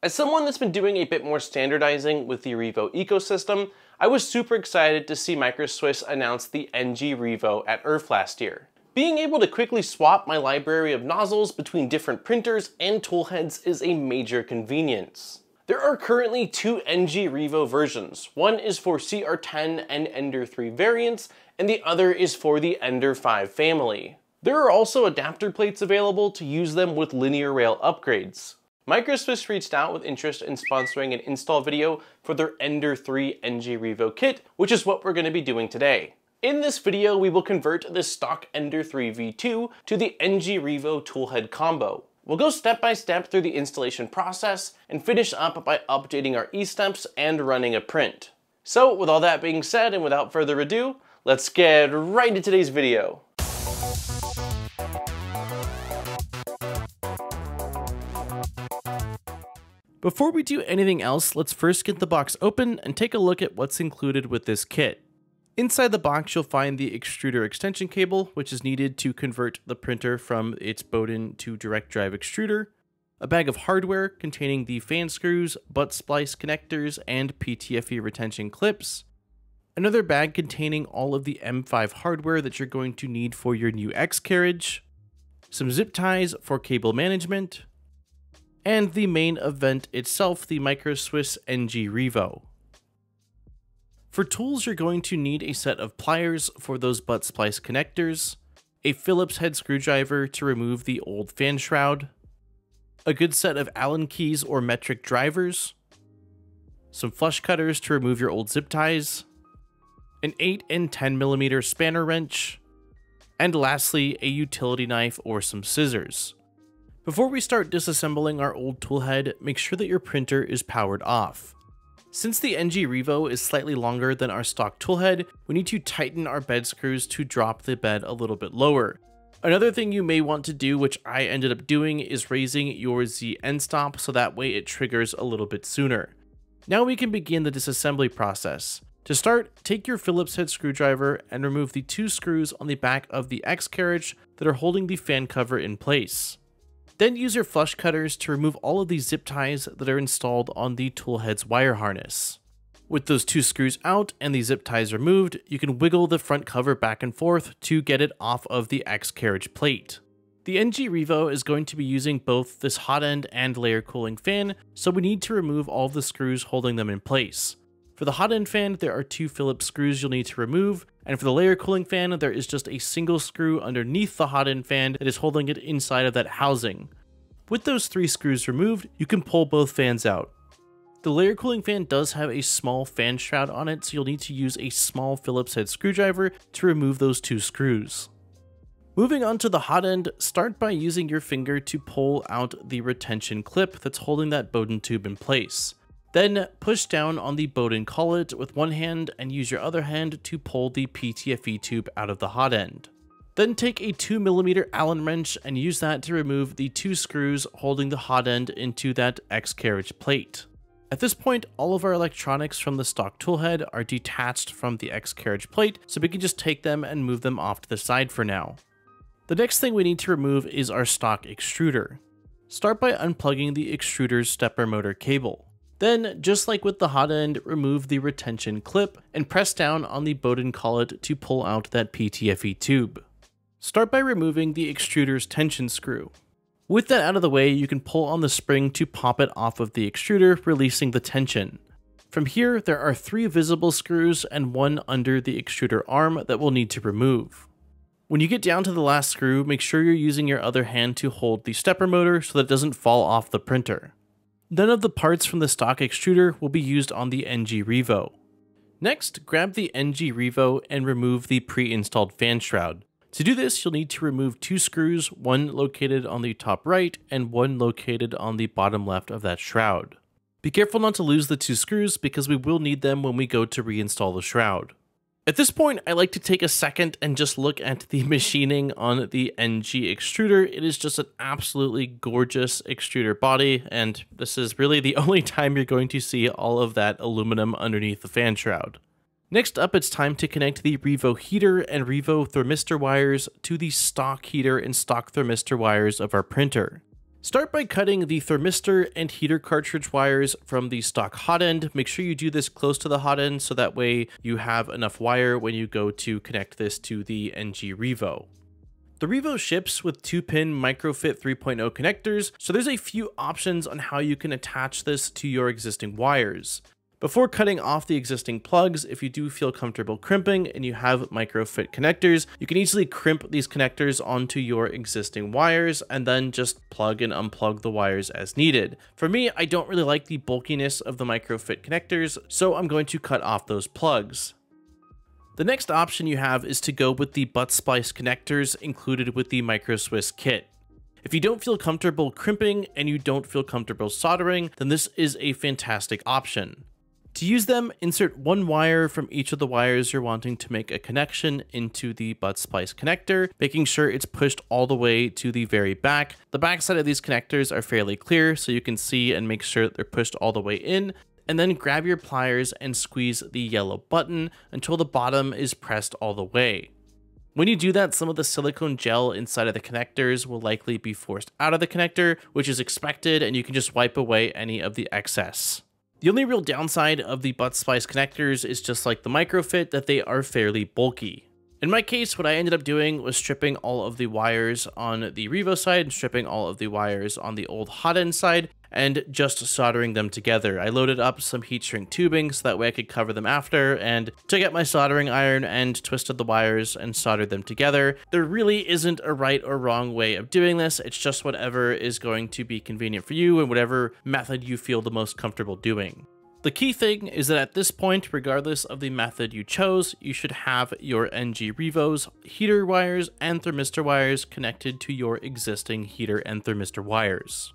As someone that's been doing a bit more standardizing with the Revo ecosystem, I was super excited to see Micro Swiss announce the NG Revo at IRF last year. Being able to quickly swap my library of nozzles between different printers and toolheads is a major convenience. There are currently two NG Revo versions. One is for CR10 and Ender 3 variants, and the other is for the Ender 5 family. There are also adapter plates available to use them with linear rail upgrades. Micro Swiss reached out with interest in sponsoring an install video for their Ender 3 NG Revo kit, which is what we're going to be doing today. In this video, we will convert the stock Ender 3 V2 to the NG Revo toolhead combo. We'll go step by step through the installation process and finish up by updating our E-steps and running a print. So with all that being said, and without further ado, let's get right into today's video. Before we do anything else, let's first get the box open and take a look at what's included with this kit. Inside the box, you'll find the extruder extension cable, which is needed to convert the printer from its Bowden to direct drive extruder, a bag of hardware containing the fan screws, butt splice connectors, and PTFE retention clips, another bag containing all of the M5 hardware that you're going to need for your new X-carriage, some zip ties for cable management, and the main event itself, the Micro Swiss NG Revo. For tools, you're going to need a set of pliers for those butt splice connectors, a Phillips head screwdriver to remove the old fan shroud, a good set of Allen keys or metric drivers, some flush cutters to remove your old zip ties, an 8 and 10mm spanner wrench, and lastly, a utility knife or some scissors. Before we start disassembling our old toolhead, make sure that your printer is powered off. Since the NG Revo is slightly longer than our stock toolhead, we need to tighten our bed screws to drop the bed a little bit lower. Another thing you may want to do, which I ended up doing, is raising your Z end stop so that way it triggers a little bit sooner. Now we can begin the disassembly process. To start, take your Phillips head screwdriver and remove the two screws on the back of the X-carriage that are holding the fan cover in place. Then use your flush cutters to remove all of the zip ties that are installed on the toolhead's wire harness. With those two screws out and the zip ties removed, you can wiggle the front cover back and forth to get it off of the X-carriage plate. The NG Revo is going to be using both this hot end and layer cooling fan, so we need to remove all of the screws holding them in place. For the hot end fan, there are two Phillips screws you'll need to remove, and for the layer cooling fan, there is just a single screw underneath the hot end fan that is holding it inside of that housing. With those three screws removed, you can pull both fans out. The layer cooling fan does have a small fan shroud on it, so you'll need to use a small Phillips head screwdriver to remove those two screws. Moving on to the hot end, start by using your finger to pull out the retention clip that's holding that Bowden tube in place. Then push down on the Bowden collet with one hand and use your other hand to pull the PTFE tube out of the hot end. Then take a 2mm Allen wrench and use that to remove the two screws holding the hot end into that X-carriage plate. At this point, all of our electronics from the stock toolhead are detached from the X-carriage plate, so we can just take them and move them off to the side for now. The next thing we need to remove is our stock extruder. Start by unplugging the extruder's stepper motor cable. Then, just like with the hot end, remove the retention clip and press down on the Bowden collet to pull out that PTFE tube. Start by removing the extruder's tension screw. With that out of the way, you can pull on the spring to pop it off of the extruder, releasing the tension. From here, there are three visible screws and one under the extruder arm that we'll need to remove. When you get down to the last screw, make sure you're using your other hand to hold the stepper motor so that it doesn't fall off the printer. None of the parts from the stock extruder will be used on the NG Revo. Next, grab the NG Revo and remove the pre-installed fan shroud. To do this, you'll need to remove two screws, one located on the top right and one located on the bottom left of that shroud. Be careful not to lose the two screws because we will need them when we go to reinstall the shroud. At this point, I like to take a second and just look at the machining on the NG extruder. It is just an absolutely gorgeous extruder body, and this is really the only time you're going to see all of that aluminum underneath the fan shroud. Next up, it's time to connect the Revo heater and Revo thermistor wires to the stock heater and stock thermistor wires of our printer. Start by cutting the thermistor and heater cartridge wires from the stock hot end. Make sure you do this close to the hot end so that way you have enough wire when you go to connect this to the NG Revo. The Revo ships with 2-pin Microfit 3.0 connectors, so there's a few options on how you can attach this to your existing wires. Before cutting off the existing plugs, if you do feel comfortable crimping and you have Microfit connectors, you can easily crimp these connectors onto your existing wires and then just plug and unplug the wires as needed. For me, I don't really like the bulkiness of the Microfit connectors, so I'm going to cut off those plugs. The next option you have is to go with the butt splice connectors included with the Micro Swiss kit. If you don't feel comfortable crimping and you don't feel comfortable soldering, then this is a fantastic option. To use them, insert one wire from each of the wires you're wanting to make a connection into the butt splice connector, making sure it's pushed all the way to the very back. The back side of these connectors are fairly clear, so you can see and make sure that they're pushed all the way in, and then grab your pliers and squeeze the yellow button until the bottom is pressed all the way. When you do that, some of the silicone gel inside of the connectors will likely be forced out of the connector, which is expected, and you can just wipe away any of the excess. The only real downside of the butt splice connectors is just like the Microfit that they are fairly bulky. In my case, what I ended up doing was stripping all of the wires on the Revo side and stripping all of the wires on the old hot end side and just soldering them together. I loaded up some heat shrink tubing so that way I could cover them after, and took out my soldering iron and twisted the wires and soldered them together. There really isn't a right or wrong way of doing this. It's just whatever is going to be convenient for you and whatever method you feel the most comfortable doing. The key thing is that at this point, regardless of the method you chose, you should have your NG Revo's heater wires and thermistor wires connected to your existing heater and thermistor wires.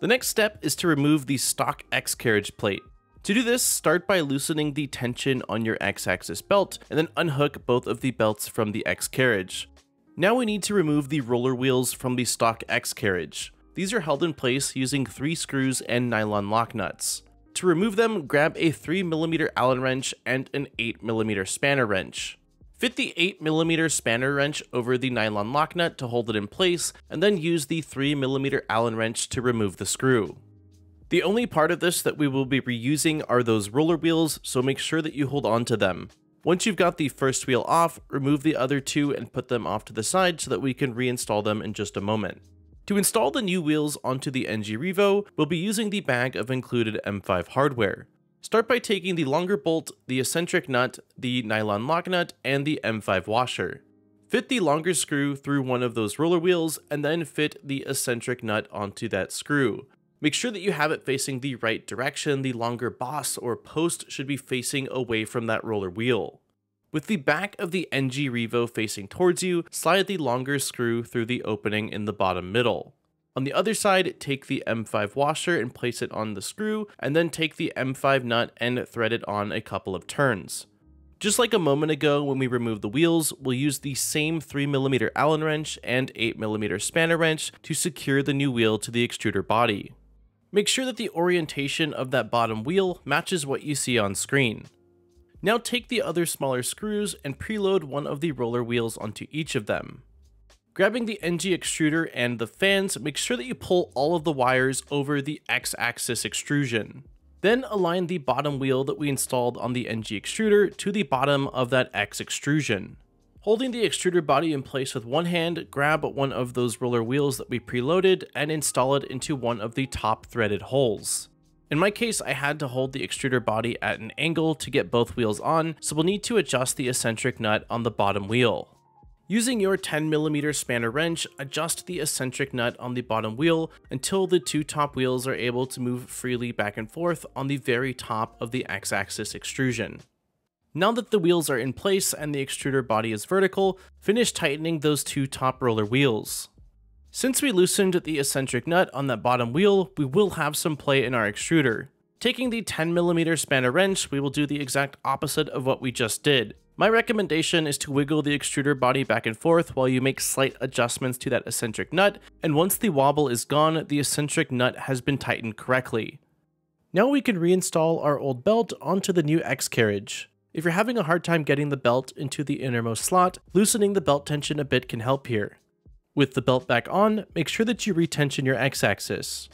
The next step is to remove the stock X-carriage plate. To do this, start by loosening the tension on your X-axis belt and then unhook both of the belts from the X-carriage. Now we need to remove the roller wheels from the stock X-carriage. These are held in place using 3 screws and nylon lock nuts. To remove them, grab a 3mm Allen wrench and an 8mm spanner wrench. Fit the 8mm spanner wrench over the nylon lock nut to hold it in place, and then use the 3mm Allen wrench to remove the screw. The only part of this that we will be reusing are those roller wheels, so make sure that you hold on to them. Once you've got the first wheel off, remove the other two and put them off to the side so that we can reinstall them in just a moment. To install the new wheels onto the NG Revo, we'll be using the bag of included M5 hardware. Start by taking the longer bolt, the eccentric nut, the nylon lock nut, and the M5 washer. Fit the longer screw through one of those roller wheels, and then fit the eccentric nut onto that screw. Make sure that you have it facing the right direction. The longer boss or post should be facing away from that roller wheel. With the back of the NG Revo facing towards you, slide the longer screw through the opening in the bottom middle. On the other side, take the M5 washer and place it on the screw, and then take the M5 nut and thread it on a couple of turns. Just like a moment ago when we removed the wheels, we'll use the same 3mm Allen wrench and 8mm spanner wrench to secure the new wheel to the extruder body. Make sure that the orientation of that bottom wheel matches what you see on screen. Now take the other smaller screws and preload one of the roller wheels onto each of them. Grabbing the NG extruder and the fans, make sure that you pull all of the wires over the X-axis extrusion. Then align the bottom wheel that we installed on the NG extruder to the bottom of that X extrusion. Holding the extruder body in place with one hand, grab one of those roller wheels that we preloaded and install it into one of the top threaded holes. In my case, I had to hold the extruder body at an angle to get both wheels on, so we'll need to adjust the eccentric nut on the bottom wheel. Using your 10mm spanner wrench, adjust the eccentric nut on the bottom wheel until the two top wheels are able to move freely back and forth on the very top of the X-axis extrusion. Now that the wheels are in place and the extruder body is vertical, finish tightening those two top roller wheels. Since we loosened the eccentric nut on that bottom wheel, we will have some play in our extruder. Taking the 10mm spanner wrench, we will do the exact opposite of what we just did. My recommendation is to wiggle the extruder body back and forth while you make slight adjustments to that eccentric nut, and once the wobble is gone, the eccentric nut has been tightened correctly. Now we can reinstall our old belt onto the new X-carriage. If you're having a hard time getting the belt into the innermost slot, loosening the belt tension a bit can help here. With the belt back on, make sure that you retension your X-axis.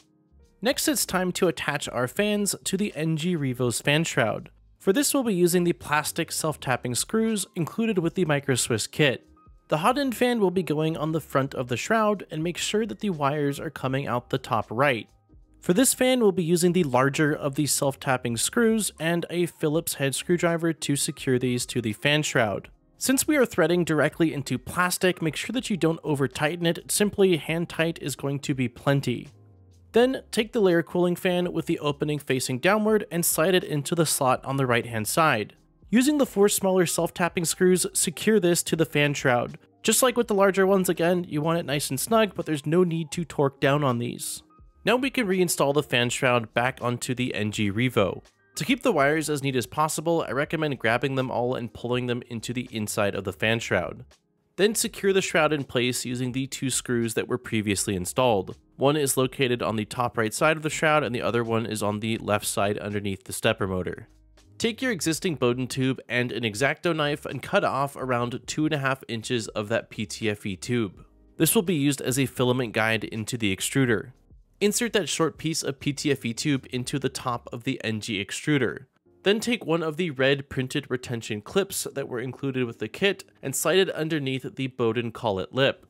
Next, it's time to attach our fans to the NG Revo's fan shroud. For this, we'll be using the plastic self-tapping screws included with the Micro Swiss kit. The hot end fan will be going on the front of the shroud, and make sure that the wires are coming out the top right. For this fan, we'll be using the larger of the self-tapping screws and a Phillips head screwdriver to secure these to the fan shroud. Since we are threading directly into plastic, make sure that you don't over tighten it, simply hand tight is going to be plenty. Then take the layer cooling fan with the opening facing downward and slide it into the slot on the right hand side. Using the four smaller self-tapping screws, secure this to the fan shroud. Just like with the larger ones again, you want it nice and snug, but there's no need to torque down on these. Now we can reinstall the fan shroud back onto the NG Revo. To keep the wires as neat as possible, I recommend grabbing them all and pulling them into the inside of the fan shroud. Then secure the shroud in place using the two screws that were previously installed. One is located on the top right side of the shroud and the other one is on the left side underneath the stepper motor. Take your existing Bowden tube and an X-Acto knife and cut off around 2.5 inches of that PTFE tube. This will be used as a filament guide into the extruder. Insert that short piece of PTFE tube into the top of the NG extruder. Then take one of the red printed retention clips that were included with the kit and slide it underneath the Bowden collet lip.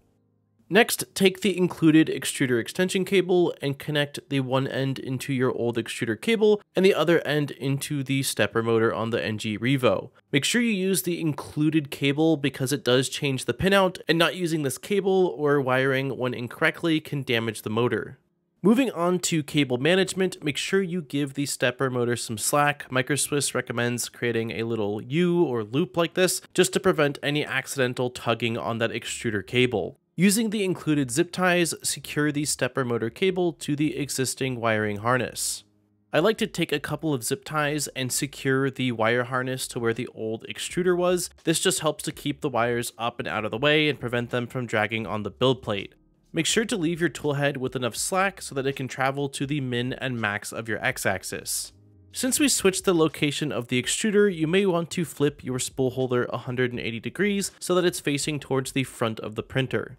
Next, take the included extruder extension cable and connect the one end into your old extruder cable and the other end into the stepper motor on the NG Revo. Make sure you use the included cable because it does change the pinout, and not using this cable or wiring one incorrectly can damage the motor. Moving on to cable management, make sure you give the stepper motor some slack. Micro Swiss recommends creating a little U or loop like this just to prevent any accidental tugging on that extruder cable. Using the included zip ties, secure the stepper motor cable to the existing wiring harness. I like to take a couple of zip ties and secure the wire harness to where the old extruder was. This just helps to keep the wires up and out of the way and prevent them from dragging on the build plate. Make sure to leave your toolhead with enough slack so that it can travel to the min and max of your X-axis. Since we switched the location of the extruder, you may want to flip your spool holder 180 degrees so that it's facing towards the front of the printer.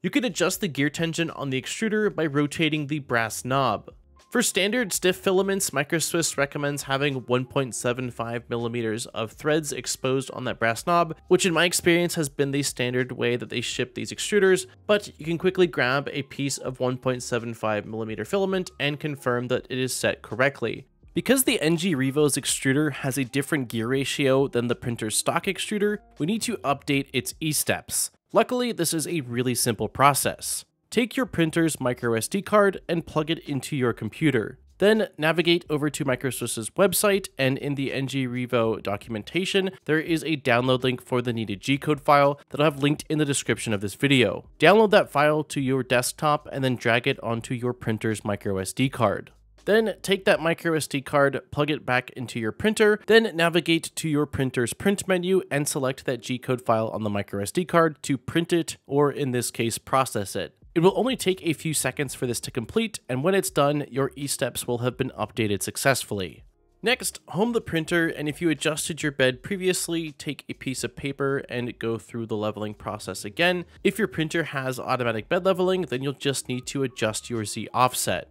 You can adjust the gear tension on the extruder by rotating the brass knob. For standard stiff filaments, Micro Swiss recommends having 1.75 mm of threads exposed on that brass knob, which in my experience has been the standard way that they ship these extruders, but you can quickly grab a piece of 1.75 mm filament and confirm that it is set correctly. Because the NG Revo's extruder has a different gear ratio than the printer's stock extruder, we need to update its E-steps. Luckily, this is a really simple process. Take your printer's microSD card and plug it into your computer. Then navigate over to Micro Swiss's website, and in the NG Revo documentation, there is a download link for the needed G-code file that I've linked in the description of this video. Download that file to your desktop and then drag it onto your printer's microSD card. Then take that microSD card, plug it back into your printer, then navigate to your printer's print menu and select that G-code file on the microSD card to print it, or in this case, process it. It will only take a few seconds for this to complete, and when it's done, your E-steps will have been updated successfully. Next, home the printer, and if you adjusted your bed previously, take a piece of paper and go through the leveling process again. If your printer has automatic bed leveling, then you'll just need to adjust your Z offset.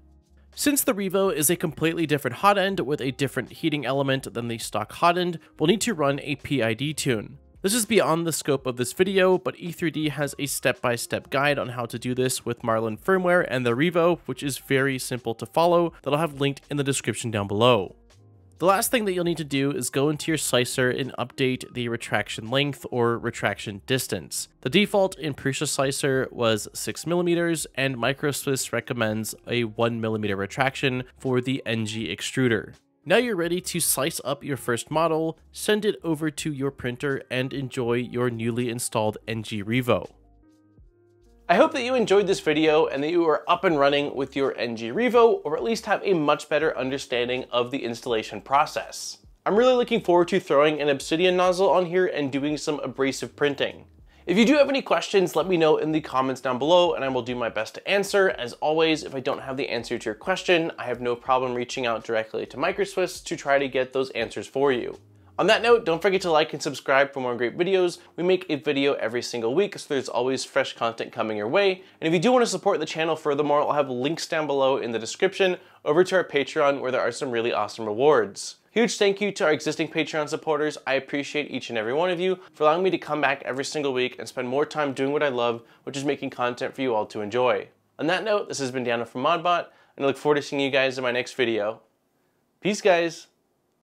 Since the Revo is a completely different hot end with a different heating element than the stock hot end, we'll need to run a PID tune. This is beyond the scope of this video, but E3D has a step-by-step guide on how to do this with Marlin firmware and the Revo, which is very simple to follow, that I'll have linked in the description down below. The last thing that you'll need to do is go into your slicer and update the retraction length or retraction distance. The default in Prusa Slicer was 6 mm, and Micro Swiss recommends a 1 mm retraction for the NG extruder. Now you're ready to slice up your first model, send it over to your printer, and enjoy your newly installed NG Revo. I hope that you enjoyed this video and that you are up and running with your NG Revo, or at least have a much better understanding of the installation process. I'm really looking forward to throwing an Obsidian nozzle on here and doing some abrasive printing. If you do have any questions, let me know in the comments down below and I will do my best to answer. As always, if I don't have the answer to your question, I have no problem reaching out directly to Micro Swiss to try to get those answers for you. On that note, don't forget to like and subscribe for more great videos. We make a video every single week, so there's always fresh content coming your way. And if you do want to support the channel furthermore, I'll have links down below in the description over to our Patreon where there are some really awesome rewards. Huge thank you to our existing Patreon supporters. I appreciate each and every one of you for allowing me to come back every single week and spend more time doing what I love, which is making content for you all to enjoy. On that note, this has been Dana from ModBot, and I look forward to seeing you guys in my next video. Peace, guys.